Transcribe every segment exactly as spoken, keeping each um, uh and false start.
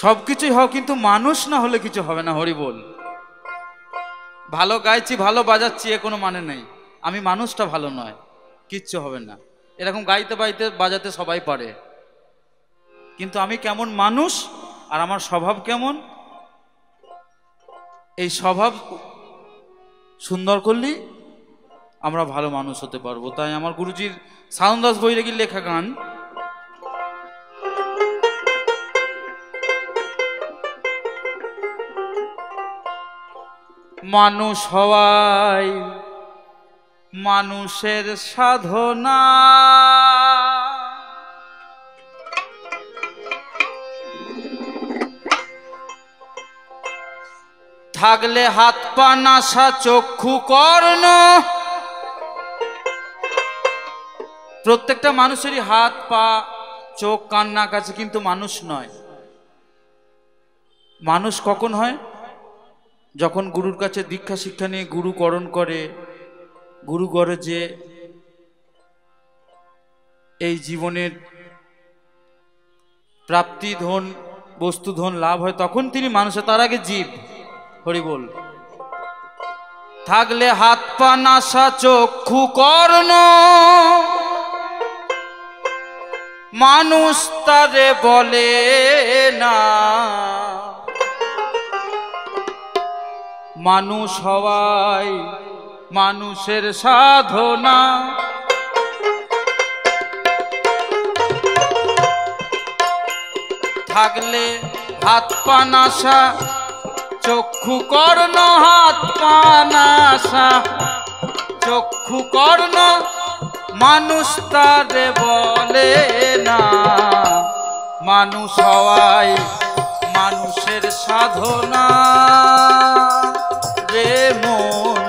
সবকিছুই হও কিন্তু মানুষ না হলে কিছু হবে না। হরি বল। ভালো গাইছি, ভালো বাজাচ্ছি, এ কোনো মানে নেই। আমি মানুষটা ভালো নয়, কিচ্ছু হবে না। এরকম গাইতে বাইতে বাজাতে সবাই পারে, কিন্তু আমি কেমন মানুষ আর আমার স্বভাব কেমন, এই স্বভাব সুন্দর করলেই আমরা ভালো মানুষ হতে পারবো। তাই আমার গুরুজির সাধন দাস বৈরাগীর লেখা গান, মানুষ হওয়াই মানুষের সাধনা, থাকলে হাত পা নাসা চক্ষু কর্ণ। প্রত্যেকটা মানুষেরই হাত পা চোখ কান নাক আছে, কিন্তু মানুষ নয়। মানুষ কখন হয়? যখন গুরুর কাছে দীক্ষা শিক্ষা নিয়ে গুরুকরণ করে, গুরু করে যে এই জীবনের প্রাপ্তি ধন বস্তু ধন লাভ হয়, তখন তিনি মানুষের, তার আগে জীব। হরি বল। থাকলে হাত পা নাসা চক্ষু কর্ণ, মানুষ তারে বলে না। মানুষ হওয়াই মানুষের সাধনা, থাকলে হাত পা নাসা চক্ষু কর্ণ, হাত পা নাসা চক্ষু কর্ণ, মানুষ তারে বলে না। মানুষ হওয়াই মানুষের সাধনা রে মন,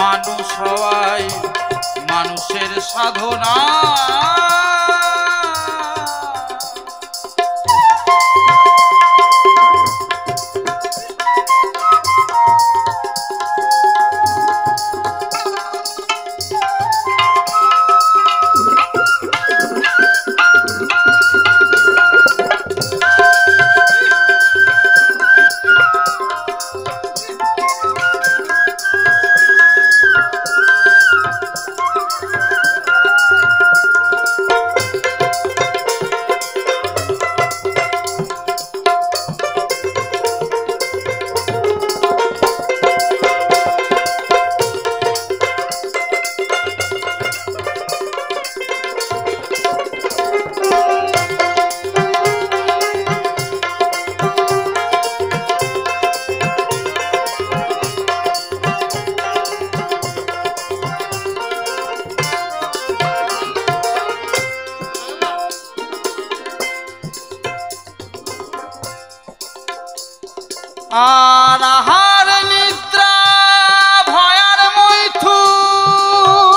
মানুষ হওয়াই মানুষের সাধনা। আর আহার নিদ্রা ভয়ার মৈথুন,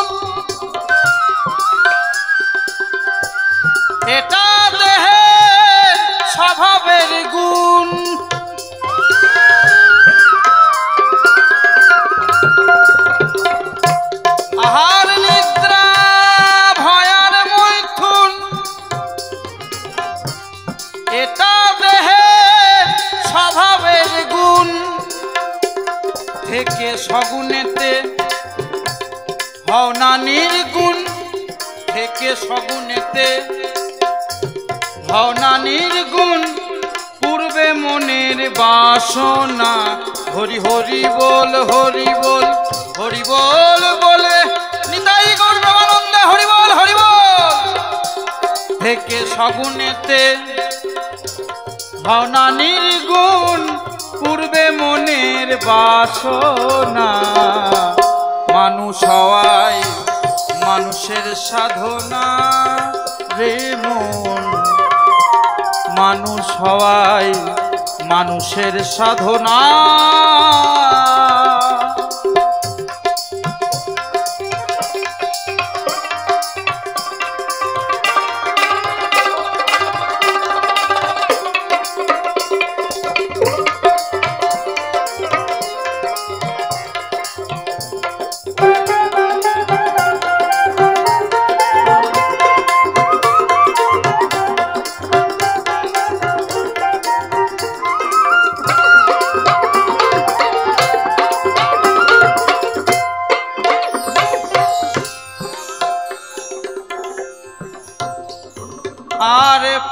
এটা দেহের স্বভাবের গুণ। আহার নিদ্রা ভয়ার মৈথুন, এটা দেহের স্বভাবের গুণ। থেকে সগুণেতে হও না নির্গুণ, থেকে সগুণেতে হও না নির্গুণ, পূর্বে মনের বাসনা। হরি হরি বল, হরি বল, হরি বল বলে নিতাই গৌর ব্রহ্মানন্দে হরি বল, হরি বল। থেকে সগুণেতে হও না নির্গুণ, পূর্বে মনের বাসনা। মানুষ হওয়াই মানুষের সাধনা রে মন, মানুষ হওয়াই মানুষের সাধনা।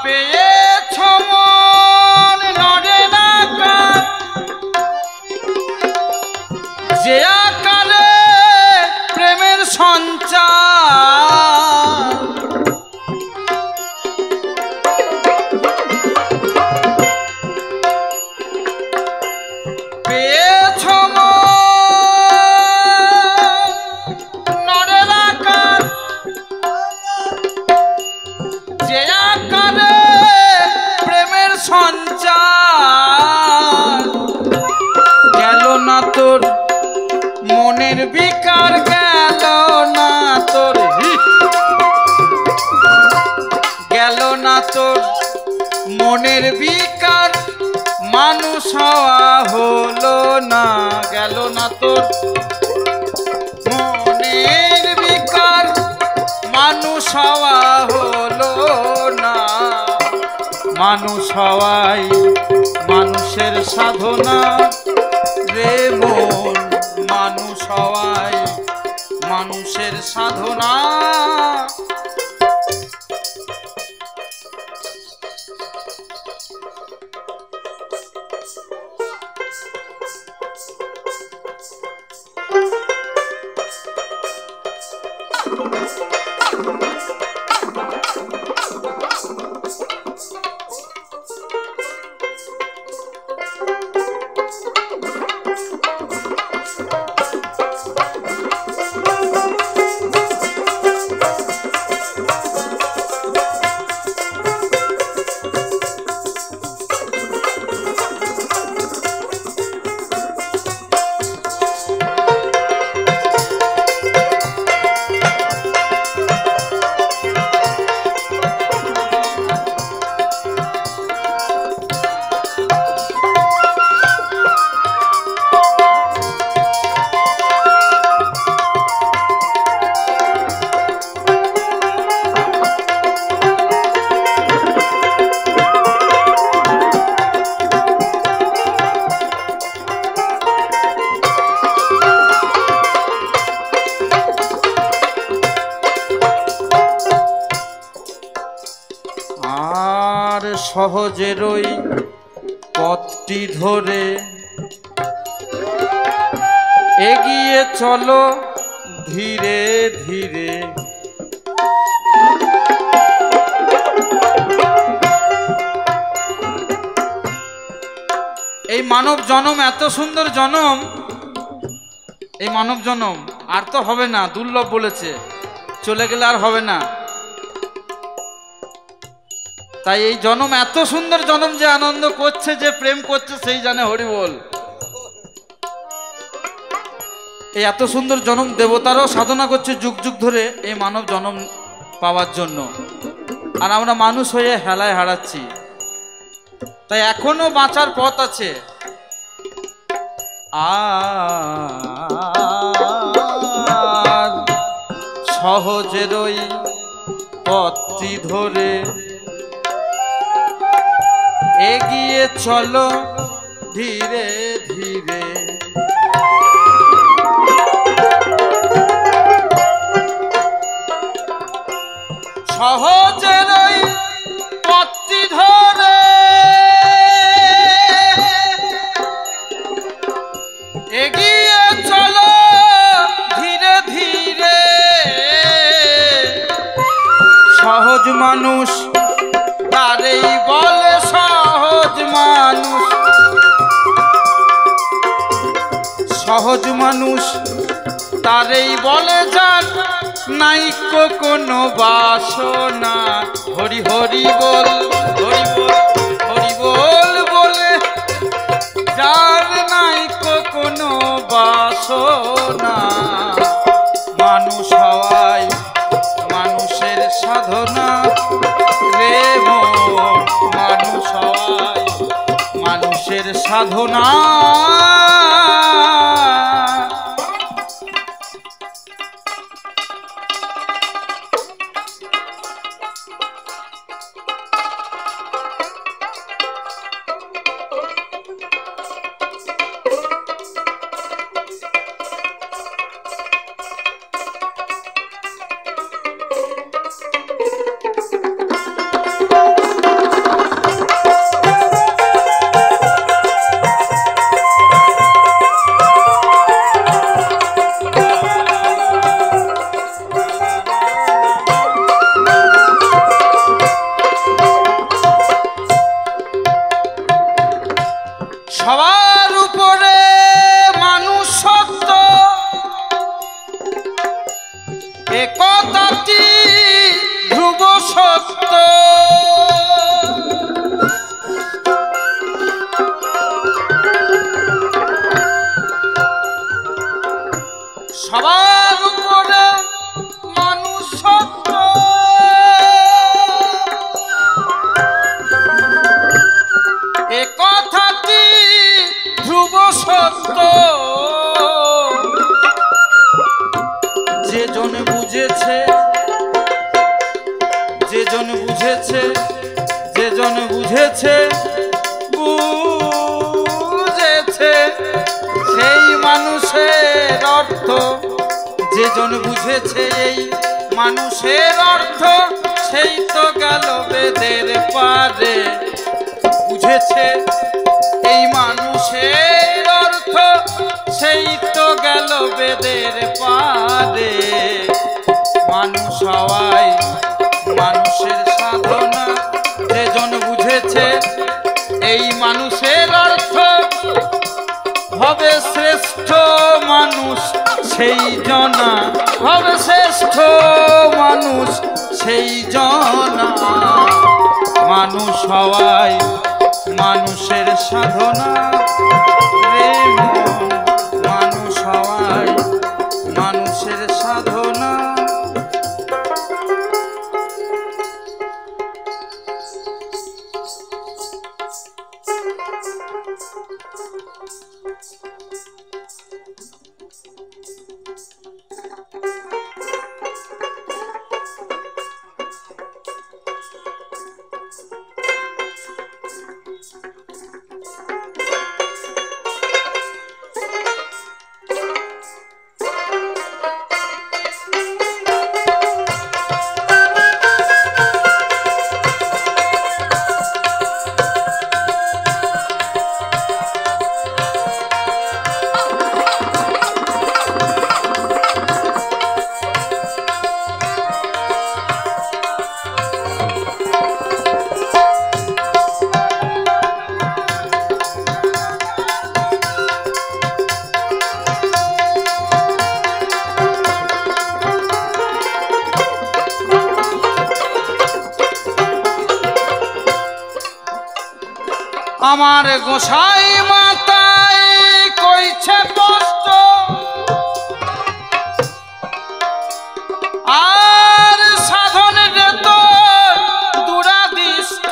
পেয়েছো মন নড়ে না কার, যে আকারে প্রেমের সঞ্চার পেয়েছো মন নড়ে না কার, যে আকারে প্রেমের সঞ্চার গেল না তোর মনের বিকার, গেল না তোর গেল না তোর মনের বিকার, মানুষ হওয়া হলো না, গেল না তোর মনের বিকার, মানুষ হওয়া হলো না। মানুষ হওয়াই মানুষের সাধনা রে মন, মানুষ হওয়াই মানুষের সাধনা। সহজেরই পথটি ধরে এগিয়ে চলো ধীরে ধীরে, এই মানব জনম এত সুন্দর জনম, এই মানব জনম আর তো হবে না, দুর্লভ বলেছে, চলে গেলে আর হবে না। তাই এই জনম এত সুন্দর জনম, যে আনন্দ করছে, যে প্রেম করছে, সেই জানে হরি বল। এই এত সুন্দর জনম দেবতারাও সাধনা করছে যুগ যুগ ধরে এই মানব জনম পাওয়ার জন্য, আর আমরা মানুষ হয়ে হেলায় হারাচ্ছি। তাই এখনো বাঁচার পথ আছে। আর সহজেরই পথটি ধরে এগিয়ে চলো ধীরে ধীরে, সহজেরই পথটি ধরে এগিয়ে চলো ধীরে ধীরে, সহজ মানুষ তারেই বলে সহজ মানুষ, সহজ মানুষ তারেই বলে যার নাই কোনো বাসনা। হরি হরি বল, হরি বল, হরি বল বলে যার নাই কোনো বাসনা। মানুষ হওয়াই মানুষের সাধনা রে মন, মানুষ হওয়াই মানুষের সাধনা। সবার উপরে মানুষ সত্য, এ কথাটি ধ্রুব সত্য। সবার উপরে মানুষ সত্য, এ কথাটি ধ্রুব সত্য। যেজন বুঝেছে যেজন বুঝেছে যেজন বুঝেছে বুঝেছে সেই মানুষের অর্থ। যেজন বুঝেছে এই মানুষের অর্থ, সেই তো গেল বেদের পারে। বুঝেছে এই মানুষের অর্থ, সেই তো গেল বেদের পারে। মানুষ হওয়াই মানুষের সাধনা। যেজন বুঝেছে এই মানুষের অর্থ, হবে শ্রেষ্ঠ মানুষ সেই জনা, হবে শ্রেষ্ঠ মানুষ সেই জনা। মানুষ হওয়াই মানুষের সাধনা রে, মানুষ হওয়াই মানুষের সাধনা। আমার গোসাই মাতাই কইছে কষ্ট, আর সাধনের তো দুরাদিষ্ট।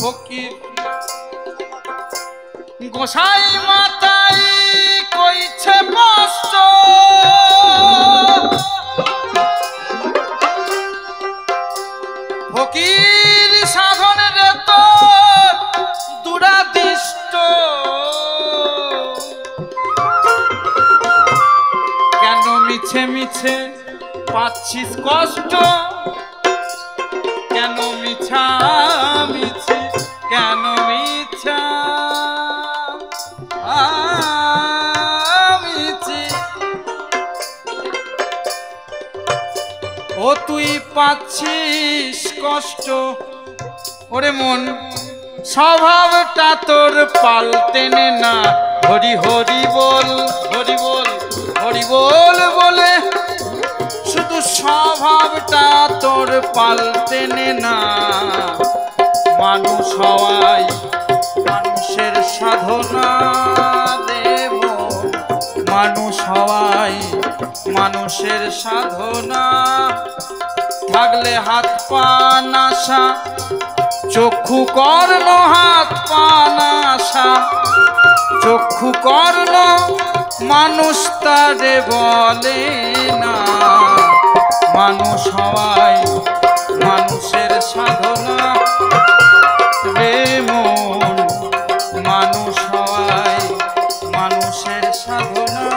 ফকির গোসাই মাতাই কইছে কষ্ট, ফকির সাধনের তো দুরাদিষ্ট। কেন মিছে মিছে পাচ্ছিস কষ্ট, কেন মিছা মিছি কেন মিছা মিছি ও তুই পাচ্ছিস কষ্ট। ওরে মন স্বভাবটা তোর পাল্টেনে না। হরি হরি বল হরি বল হরি বল বলে শুধু স্বভাবটা তোর পাল্টেনে না। মানুষ হওয়াই মানুষের সাধনা দেব, মানুষ হওয়াই মানুষের সাধনা। থাকলে হাত পা নাশা, চক্ষু কর্ণ হাত পা নাশা চক্ষু কর্ণ, মানুষ তারে বলে না। মানুষ হওয়াই মানুষের সাধনা রে মন, মানুষ হওয়াই মানুষের সাধনা।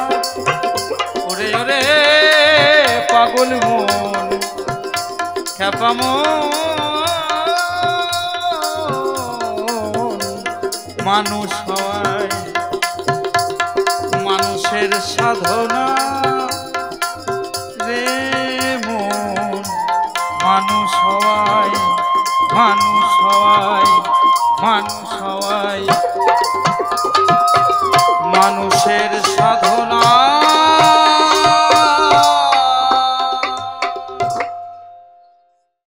ওরে ওরে পাগল মন খ্যাপা মন, মানুষ হওয়াই মানুষের সাধনা রে মন। খাওয়াই, মান খাওয়াই মানুষের সাধনা।